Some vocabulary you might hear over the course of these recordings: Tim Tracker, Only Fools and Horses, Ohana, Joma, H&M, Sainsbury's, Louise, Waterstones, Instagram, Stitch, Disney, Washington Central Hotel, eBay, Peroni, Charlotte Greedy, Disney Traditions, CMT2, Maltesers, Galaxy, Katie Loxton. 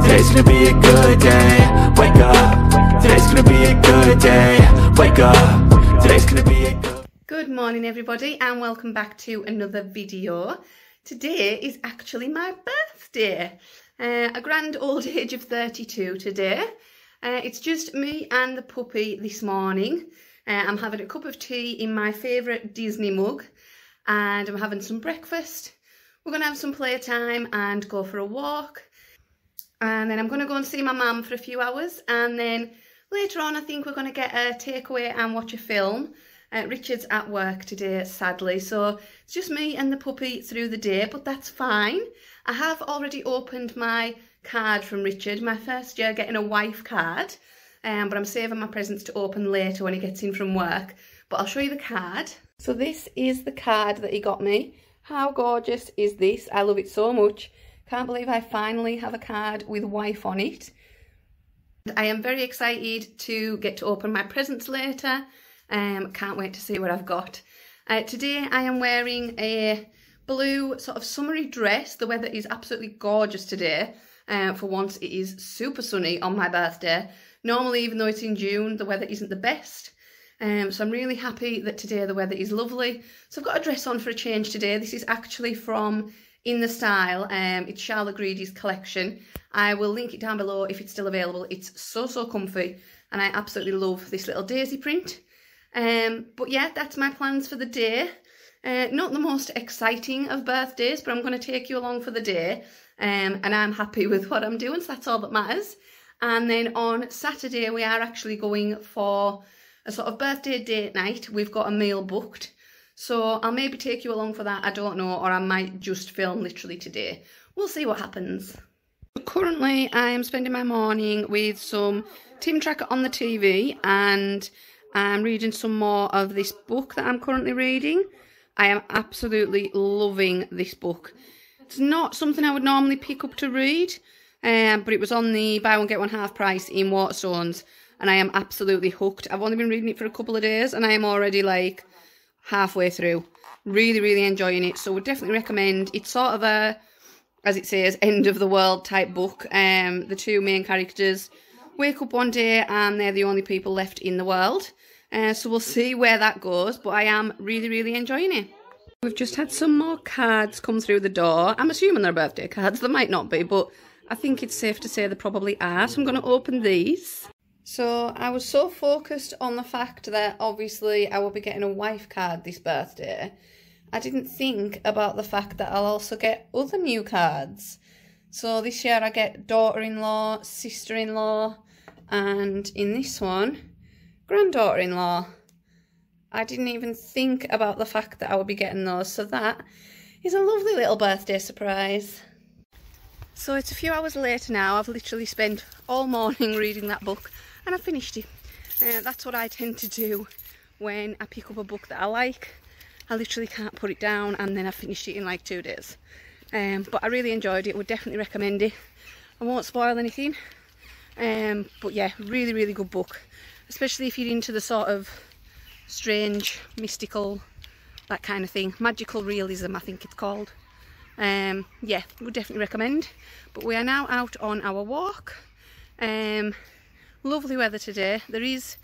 Today's gonna be a good day. Wake up. Today's gonna be a good day. Wake up. Today's gonna be a good day. Good morning, everybody, and welcome back to another video. Today is actually my birthday. A grand old age of 32 today. It's just me and the puppy this morning. I'm having a cup of tea in my favourite Disney mug, and I'm having some breakfast. We're gonna have some playtime and go for a walk. And then I'm going to go and see my mum for a few hours, and then later on I think we're going to get a takeaway and watch a film. Richard's at work today, sadly, so it's just me and the puppy through the day, but that's fine. I have already opened my card from Richard, my first year getting a wife card, but I'm saving my presents to open later when he gets in from work. But I'll show you the card. So this is the card that he got me. How gorgeous is this? I love it so much. Can't believe I finally have a card with wife on it. I am very excited to get to open my presents later. Can't wait to see what I've got. Today I am wearing a blue sort of summery dress. The weather is absolutely gorgeous today. For once it is super sunny on my birthday. Normally, even though it's in June, the weather isn't the best. So I'm really happy that today the weather is lovely. So I've got a dress on for a change today. This is actually from In the Style. It's Charlotte Greedy's collection. I will link it down below if it's still available. It's so comfy, and I absolutely love this little daisy print. But yeah, that's my plans for the day. Not the most exciting of birthdays, but I'm going to take you along for the day, and I'm happy with what I'm doing, so that's all that matters. And then on Saturday we are actually going for a sort of birthday date night. We've got a meal booked, so I'll maybe take you along for that, I don't know, or I might just film literally today. We'll see what happens. Currently, I am spending my morning with some Tim Tracker on the TV, and I'm reading some more of this book that I'm currently reading. I am absolutely loving this book. It's not something I would normally pick up to read, but it was on the buy one get one half price in Waterstones, and I am absolutely hooked. I've only been reading it for a couple of days, and I am already like halfway through. Really enjoying it, so would definitely recommend. It's sort of a, as it says, end of the world type book. The two main characters wake up one day and they're the only people left in the world, so we'll see where that goes, but I am really enjoying it. We've just had some more cards come through the door. I'm assuming they're birthday cards. They might not be, but I think it's safe to say they probably are, so I'm going to open these. So I was so focused on the fact that obviously I will be getting a wife card this birthday, I didn't think about the fact that I'll also get other new cards. So this year I get daughter-in-law, sister-in-law, and in this one, granddaughter-in-law. I didn't even think about the fact that I would be getting those, so that is a lovely little birthday surprise. So it's a few hours later now. I've literally spent all morning reading that book, and I finished it. That's what I tend to do when I pick up a book that I like. I literally can't put it down, and then I finished it in like 2 days. But I really enjoyed it, would definitely recommend it. I won't spoil anything, but yeah, really good book, especially if you're into the sort of strange, mystical, that kind of thing. Magical realism, I think it's called. Yeah, would definitely recommend. But we are now out on our walk. Lovely weather today. There is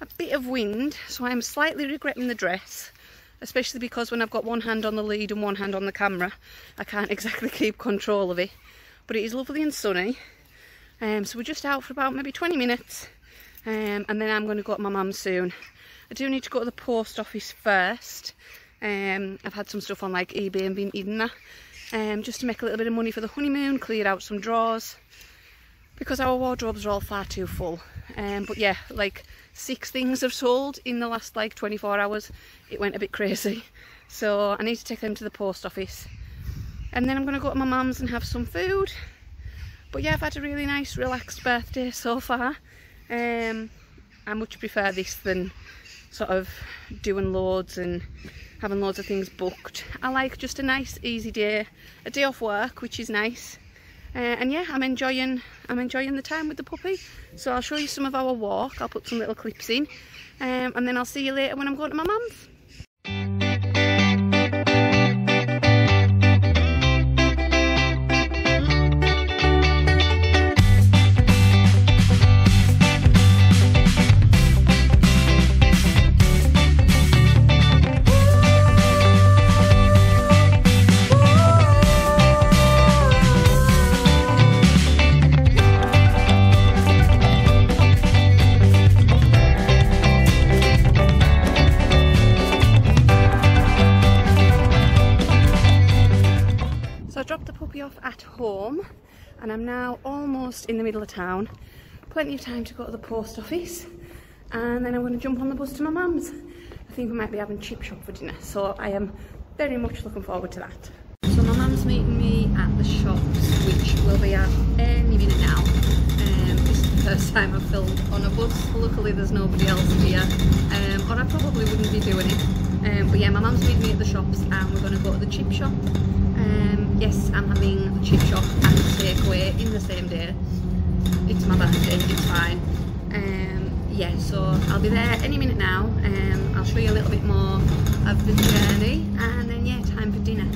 a bit of wind, so I'm slightly regretting the dress, especially because when I've got one hand on the lead and one hand on the camera, I can't exactly keep control of it. But it is lovely and sunny, so we're just out for about maybe 20 minutes, and then I'm going to go to my mum soon. I do need to go to the post office first. I've had some stuff on like eBay and been eating that, just to make a little bit of money for the honeymoon, clear out some drawers, because our wardrobes are all far too full. But yeah, like 6 things have sold in the last like 24 hours. It went a bit crazy. So I need to take them to the post office. And then I'm going to go to my mum's and have some food. But yeah, I've had a really nice relaxed birthday so far. I much prefer this than sort of doing loads and having loads of things booked. I like just a nice easy day, a day off work, which is nice. And yeah, I'm enjoying the time with the puppy. So I'll show you some of our walk. I'll put some little clips in, and then I'll see you later when I'm going to my mum's. Home, and I'm now almost in the middle of town. Plenty of time to go to the post office, and then I'm going to jump on the bus to my mum's. I think we might be having chip shop for dinner, so I am very much looking forward to that. So my mum's meeting me at the shops, which will be at any minute now. This is the first time I've filmed on a bus. Luckily there's nobody else here, or I probably wouldn't be doing it. But yeah, my mum's meeting me at the shops, and we're going to go to the chip shop. Yes, I'm having the chip shop and the takeaway in the same day. It's my birthday, it's fine. Yeah, so I'll be there any minute now. I'll show you a little bit more of the journey, and then yeah, time for dinner.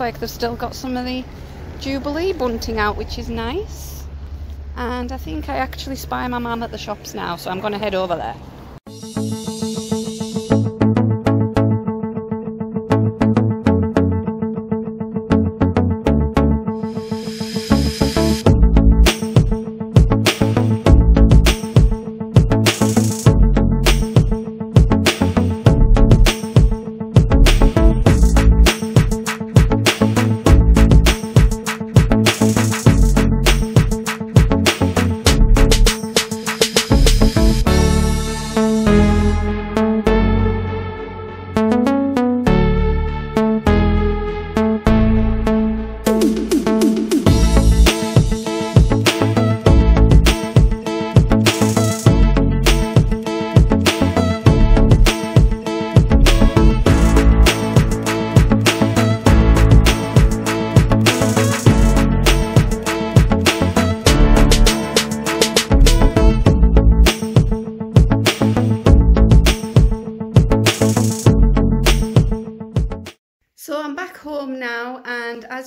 Like they've still got some of the Jubilee bunting out, which is nice. And I think I actually spy my mum at the shops now, so I'm going to head over there.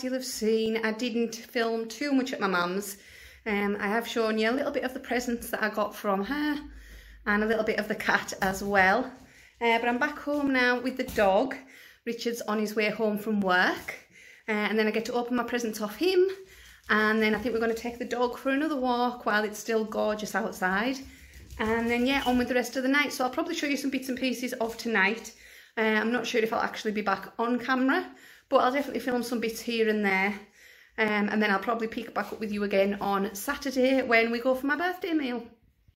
You'll have seen I didn't film too much at my mum's. I have shown you a little bit of the presents that I got from her and a little bit of the cat as well, but I'm back home now with the dog. Richard's on his way home from work, and then I get to open my presents off him, and then I think we're going to take the dog for another walk while it's still gorgeous outside, and then yeah, on with the rest of the night. So I'll probably show you some bits and pieces of tonight. I'm not sure if I'll actually be back on camera, but I'll definitely film some bits here and there, and then I'll probably pick back up with you again on Saturday when we go for my birthday meal.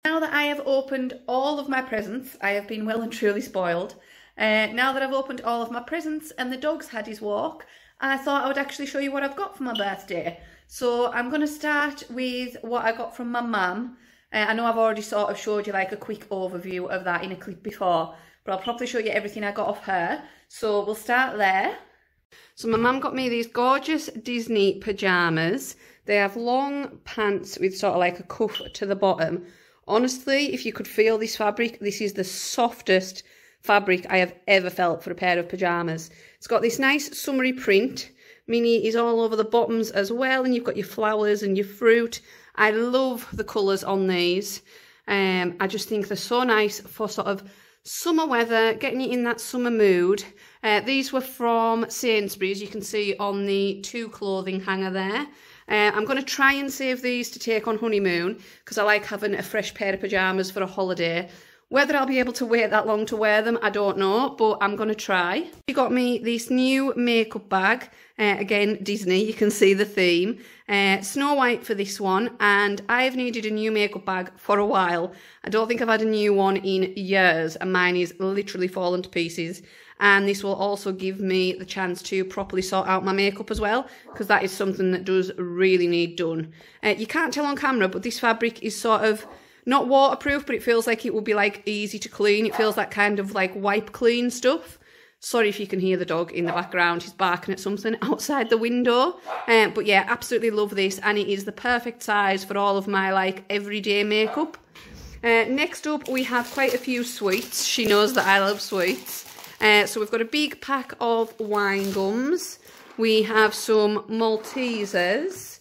Now that I have opened all of my presents, I have been well and truly spoiled. Now that I've opened all of my presents and the dog's had his walk, I thought I would actually show you what I've got for my birthday. So I'm going to start with what I got from my mum. I know I've already sort of showed you like a quick overview of that in a clip before, but I'll probably show you everything I got off her. So we'll start there. So my mum got me these gorgeous Disney pyjamas. They have long pants with sort of like a cuff to the bottom. Honestly, if you could feel this fabric, this is the softest fabric I have ever felt for a pair of pyjamas. It's got this nice summery print. Minnie is all over the bottoms as well, and you've got your flowers and your fruit. I love the colours on these. I just think they're so nice for sort of summer weather, getting you in that summer mood. These were from Sainsbury's, you can see on the two clothing hanger there. I'm going to try and save these to take on honeymoon because I like having a fresh pair of pyjamas for a holiday. Whether I'll be able to wait that long to wear them, I don't know, but I'm going to try. She got me this new makeup bag, again, Disney, you can see the theme. Snow White for this one, and I've needed a new makeup bag for a while. I don't think I've had a new one in years, and mine is literally fallen to pieces. And this will also give me the chance to properly sort out my makeup as well, because that is something that does really need done. You can't tell on camera, but this fabric is sort of not waterproof, but it feels like it will be like easy to clean. It feels that kind of like wipe clean stuff. Sorry if you can hear the dog in the background. He's barking at something outside the window. But yeah, absolutely love this. And it is the perfect size for all of my like everyday makeup. Next up, we have quite a few sweets. She knows that I love sweets. So we've got a big pack of wine gums. We have some Maltesers.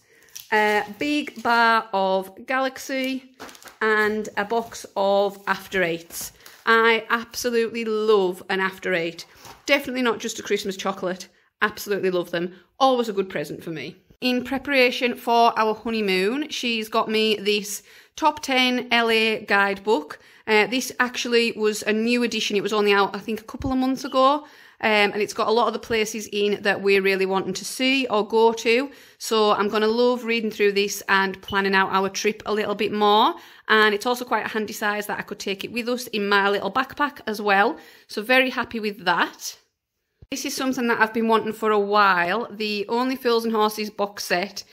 A big bar of Galaxy and a box of After Eights. I absolutely love an After Eight. Definitely not just a Christmas chocolate. Absolutely love them. Always a good present for me. In preparation for our honeymoon, she's got me this Top 10 LA guidebook. This actually was a new edition. It was only out, I think, a couple of months ago. And it's got a lot of the places in that we're really wanting to see or go to. So I'm going to love reading through this and planning out our trip a little bit more. And it's also quite a handy size that I could take it with us in my little backpack as well. So very happy with that. This is something that I've been wanting for a while. The Only Fools and Horses box set.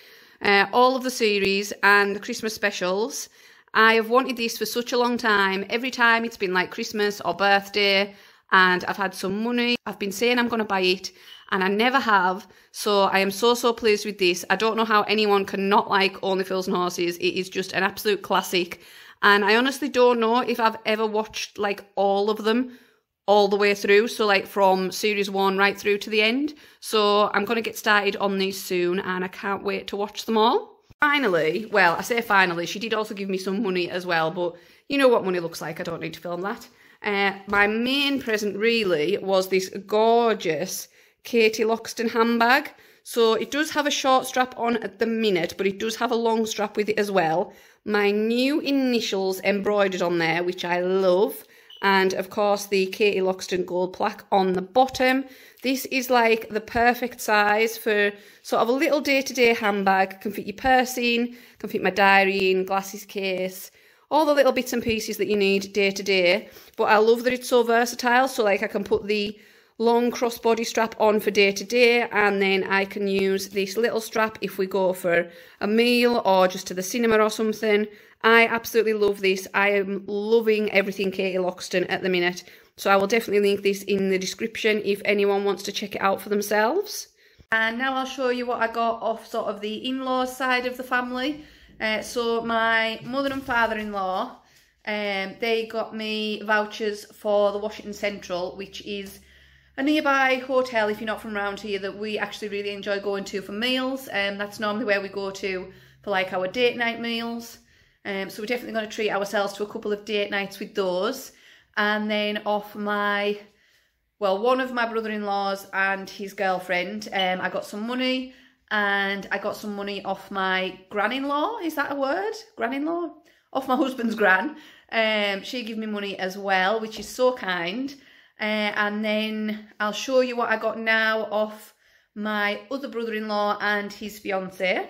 All of the series and the Christmas specials. I have wanted this for such a long time. Every time it's been like Christmas or birthday. And I've had some money. I've been saying I'm going to buy it and I never have. So I am so, so pleased with this. I don't know how anyone can not like Only Fools and Horses. It is just an absolute classic. And I honestly don't know if I've ever watched like all of them all the way through. So like from series one right through to the end. So I'm going to get started on these soon and I can't wait to watch them all. Finally, well, I say finally, she did also give me some money as well. But you know what money looks like. I don't need to film that. My main present really was this gorgeous Katie Loxton handbag. So it does have a short strap on at the minute, but it does have a long strap with it as well. My new initials embroidered on there, which I love. And of course the Katie Loxton gold plaque on the bottom. This is like the perfect size for sort of a little day-to-day handbag. Can fit your purse in, can fit my diary in, glasses case. All the little bits and pieces that you need day to day. But I love that it's so versatile. So like I can put the long crossbody strap on for day to day. And then I can use this little strap if we go for a meal or just to the cinema or something. I absolutely love this. I am loving everything Katie Loxton at the minute. So I will definitely link this in the description if anyone wants to check it out for themselves. And now I'll show you what I got off sort of the in-laws side of the family. So my mother and father-in-law, they got me vouchers for the Washington Central, which is a nearby hotel, if you're not from around here, that we actually really enjoy going to for meals. That's normally where we go to for like our date night meals. So we're definitely going to treat ourselves to a couple of date nights with those. And then off my, well, one of my brother-in-laws and his girlfriend, I got some money. And I got some money off my gran-in-law, is that a word? Gran-in-law? Off my husband's gran. She gave me money as well, which is so kind. And then I'll show you what I got now off my other brother-in-law and his fiancée.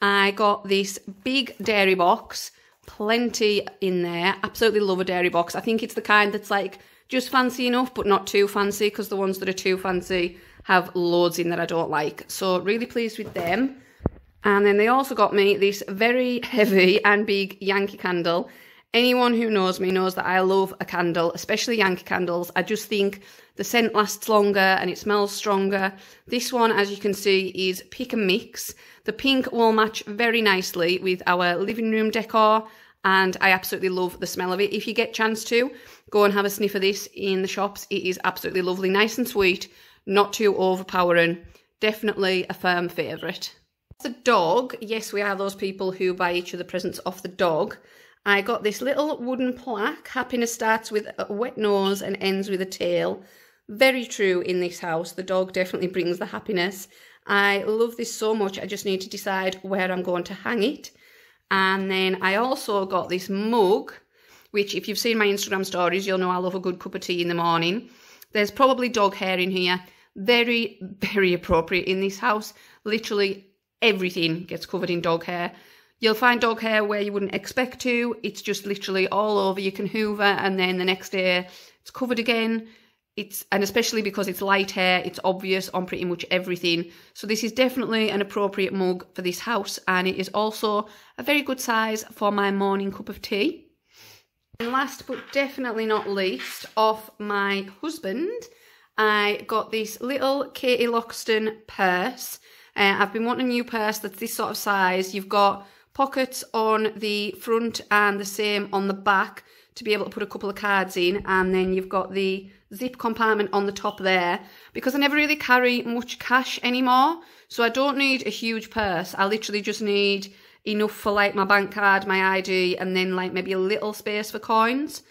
I got this big dairy box, plenty in there. Absolutely love a dairy box. I think it's the kind that's like just fancy enough, but not too fancy, because the ones that are too fancy have loads in that I don't like. So really pleased with them. And then they also got me this very heavy and big Yankee candle. Anyone who knows me knows that I love a candle, especially Yankee candles. I just think the scent lasts longer and it smells stronger. This one, as you can see, is pick and mix. The pink will match very nicely with our living room decor. And I absolutely love the smell of it. If you get a chance to, go and have a sniff of this in the shops. It is absolutely lovely, nice and sweet. Not too overpowering. Definitely a firm favourite. The dog. Yes, we are those people who buy each other presents off the dog. I got this little wooden plaque. Happiness starts with a wet nose and ends with a tail. Very true in this house. The dog definitely brings the happiness. I love this so much. I just need to decide where I'm going to hang it. And then I also got this mug, which if you've seen my Instagram stories, you'll know I love a good cup of tea in the morning. There's probably dog hair in here. Very, very appropriate in this house. Literally everything gets covered in dog hair. You'll find dog hair where you wouldn't expect to. It's just literally all over. You can hoover and then the next day it's covered again. And especially because it's light hair, it's obvious on pretty much everything. So this is definitely an appropriate mug for this house, and it is also a very good size for my morning cup of tea. And last but definitely not least, off my husband, I got this little Katie Loxton purse. I've been wanting a new purse that's this sort of size. You've got pockets on the front and the same on the back to be able to put a couple of cards in, and then you've got the zip compartment on the top there. Because I never really carry much cash anymore, so I don't need a huge purse. I literally just need enough for like my bank card, my ID, and then like maybe a little space for coins.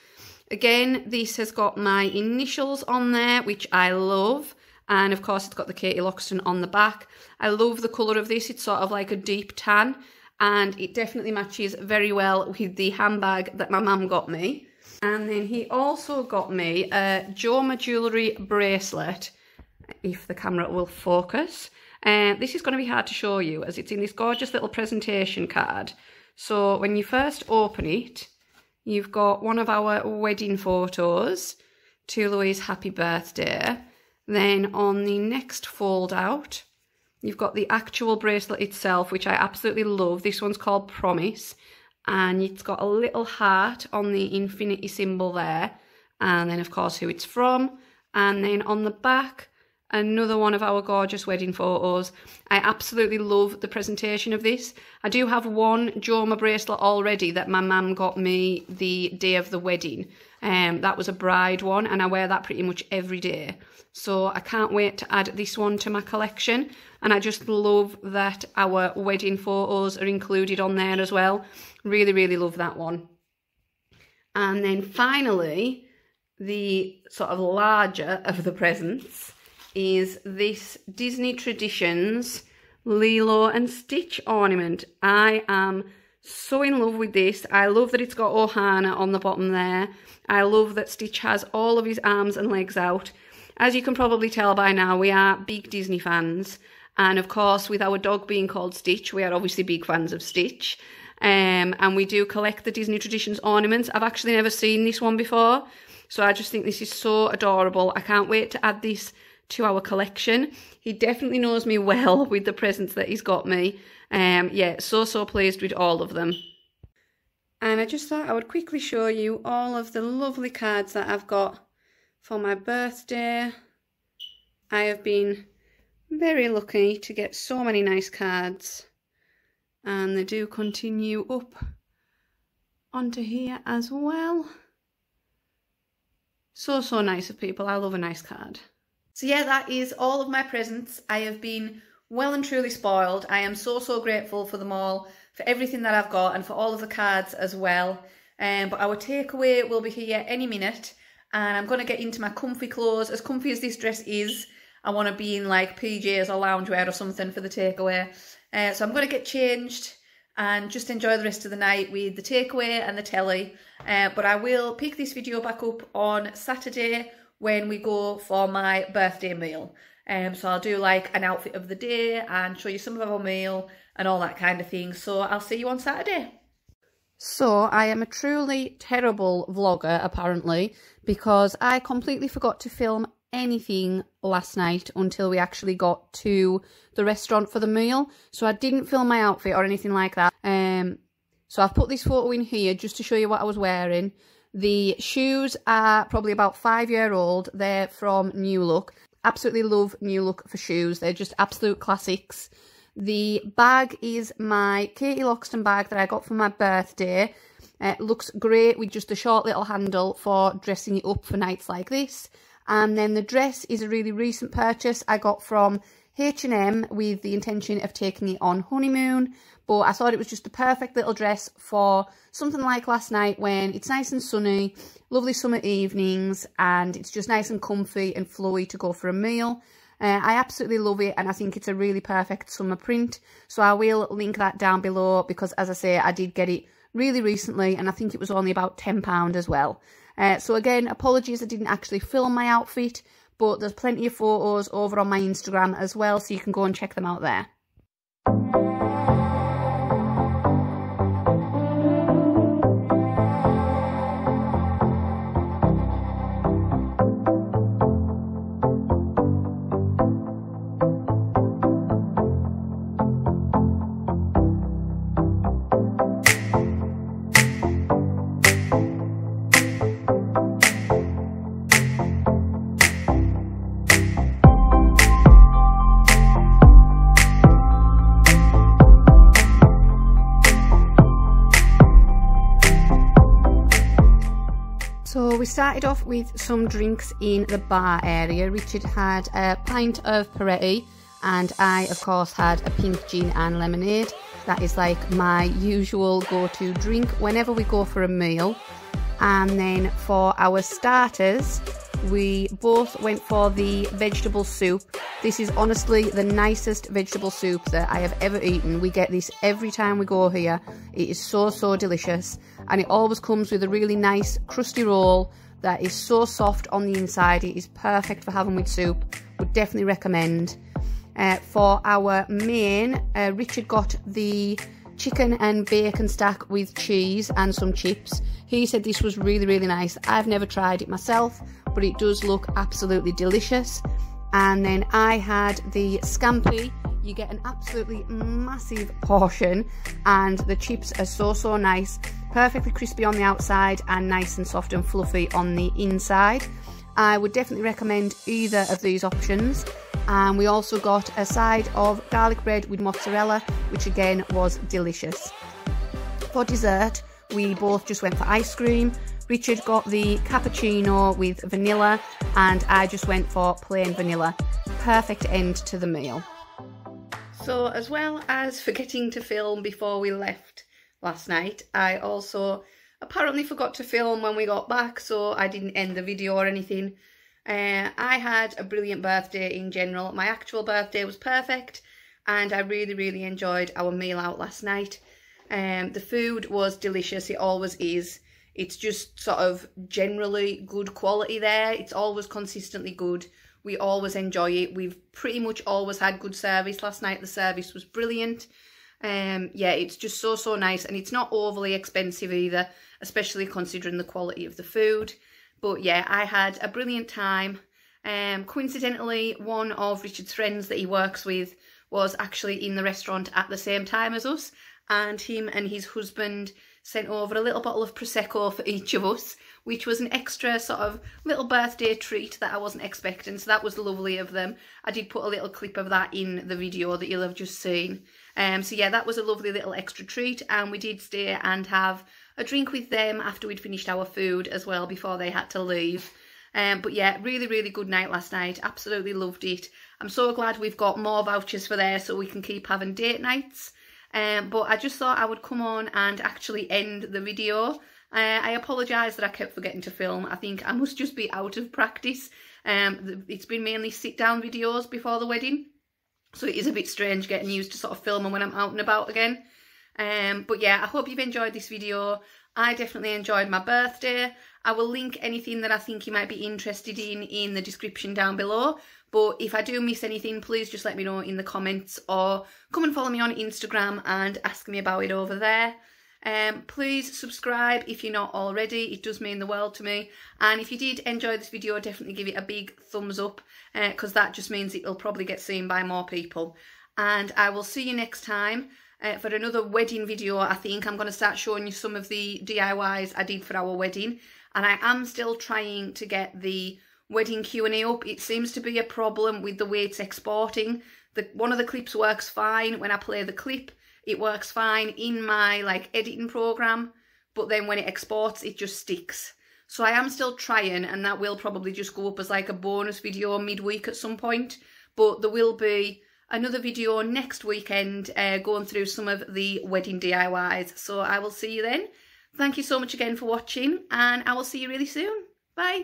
Again, this has got my initials on there, which I love, and of course it's got the Katie Loxton on the back. I love the colour of this. It's sort of like a deep tan, and it definitely matches very well with the handbag that my mum got me. And then he also got me a Joma jewellery bracelet, if the camera will focus. This is going to be hard to show you as it's in this gorgeous little presentation card. So when you first open it, you've got one of our wedding photos to Louise, happy birthday. Then on the next fold out, you've got the actual bracelet itself, which I absolutely love. This one's called Promise, and it's got a little heart on the infinity symbol there, and then of course who it's from. And then on the back, another one of our gorgeous wedding photos. I absolutely love the presentation of this. I do have one Joma bracelet already that my mum got me the day of the wedding. That was a bride one, and I wear that pretty much every day. So I can't wait to add this one to my collection. And I just love that our wedding photos are included on there as well. Really, really love that one. And then finally, the sort of larger of the presents is this Disney Traditions Lilo and Stitch ornament. I am so in love with this. I love that it's got Ohana on the bottom there. I love that Stitch has all of his arms and legs out. As you can probably tell by now, we are big Disney fans. And of course, with our dog being called Stitch, we are obviously big fans of Stitch. And we do collect the Disney Traditions ornaments. I've actually never seen this one before, so I just think this is so adorable. I can't wait to add this to our collection. He definitely knows me well with the presents that he's got me. Yeah, so pleased with all of them. And I just thought I would quickly show you all of the lovely cards that I've got for my birthday. I have been very lucky to get so many nice cards, and they do continue up onto here as well. So nice of people. I love a nice card. So yeah, that is all of my presents. I have been well and truly spoiled. I am so grateful for them all, for everything that I've got, and for all of the cards as well. But our takeaway will be here any minute, and I'm going to get into my comfy clothes. As comfy as this dress is, I want to be in like PJs or loungewear or something for the takeaway. So I'm going to get changed and just enjoy the rest of the night with the takeaway and the telly. But I will pick this video back up on Saturday when we go for my birthday meal. So I'll do like an outfit of the day and show you some of our meal and all that kind of thing. So I'll see you on Saturday. So I am a truly terrible vlogger apparently, because I completely forgot to film anything last night until we actually got to the restaurant for the meal. So I didn't film my outfit or anything like that. So I've put this photo in here just to show you what I was wearing. The shoes are probably about 5-year-old. They're from New Look. Absolutely love New Look for shoes. They're just absolute classics. The bag is my Katie Loxton bag that I got for my birthday. It looks great with just a short little handle for dressing it up for nights like this. And then the dress is a really recent purchase I got from H&M with the intention of taking it on honeymoon, but I thought it was just the perfect little dress for something like last night when it's nice and sunny, lovely summer evenings, and it's just nice and comfy and flowy to go for a meal. I absolutely love it, and I think it's a really perfect summer print, so I will link that down below because, as I say, I did get it really recently and I think it was only about £10 as well. So again, apologies I didn't actually film my outfit, but there's plenty of photos over on my Instagram as well, so you can go and check them out there. We started off with some drinks in the bar area. Richard had a pint of Peroni and I of course had a pink gin and lemonade. That is like my usual go-to drink whenever we go for a meal. And then for our starters, we both went for the vegetable soup. This is honestly the nicest vegetable soup that I have ever eaten. We get this every time we go here. It is so delicious, and it always comes with a really nice crusty roll that is so soft on the inside. It is perfect for having with soup. Would definitely recommend. For our main, Richard got the chicken and bacon stack with cheese and some chips. He said this was really nice. I've never tried it myself, but it does look absolutely delicious. And then I had the scampi. You get an absolutely massive portion, and the chips are so nice. Perfectly crispy on the outside and nice and soft and fluffy on the inside. I would definitely recommend either of these options. And we also got a side of garlic bread with mozzarella, which again was delicious. For dessert, we both just went for ice cream. Richard got the cappuccino with vanilla, and I just went for plain vanilla. Perfect end to the meal. So as well as forgetting to film before we left last night, I also apparently forgot to film when we got back, so I didn't end the video or anything. I had a brilliant birthday in general. My actual birthday was perfect, and I really enjoyed our meal out last night. The food was delicious. It always is. It's just sort of generally good quality there. It's always consistently good. We always enjoy it. We've pretty much always had good service. Last night the service was brilliant. Yeah, it's just so nice, and it's not overly expensive either, especially considering the quality of the food. But yeah, I had a brilliant time. Coincidentally, one of Richard's friends that he works with was actually in the restaurant at the same time as us, and him and his husband sent over a little bottle of Prosecco for each of us, which was an extra sort of little birthday treat that I wasn't expecting, so that was lovely of them. I did put a little clip of that in the video that you'll have just seen. So yeah, that was a lovely little extra treat, and we did stay and have a drink with them after we'd finished our food as well before they had to leave. But yeah, really good night last night. Absolutely loved it. I'm so glad we've got more vouchers for there so we can keep having date nights. But I just thought I would come on and actually end the video. I apologise that I kept forgetting to film. I think I must just be out of practice. It's been mainly sit down videos before the wedding, so it is a bit strange getting used to sort of filming when I'm out and about again. But yeah, I hope you've enjoyed this video. I definitely enjoyed my birthday. I will link anything that I think you might be interested in the description down below. But if I do miss anything, please just let me know in the comments, or come and follow me on Instagram and ask me about it over there. Please subscribe if you're not already. It does mean the world to me. And if you did enjoy this video, definitely give it a big thumbs up, because that just means it will probably get seen by more people. And I will see you next time. For another wedding video. I think I'm going to start showing you some of the DIYs I did for our wedding, and I am still trying to get the wedding Q&A up. It seems to be a problem with the way it's exporting. One of the clips works fine. When I play the clip, it works fine in my like editing program, but then when it exports, it just sticks. So I am still trying, and that will probably just go up as like a bonus video midweek at some point, but there will be another video next weekend going through some of the wedding DIYs. So I will see you then. Thank you so much again for watching, and I will see you really soon. Bye.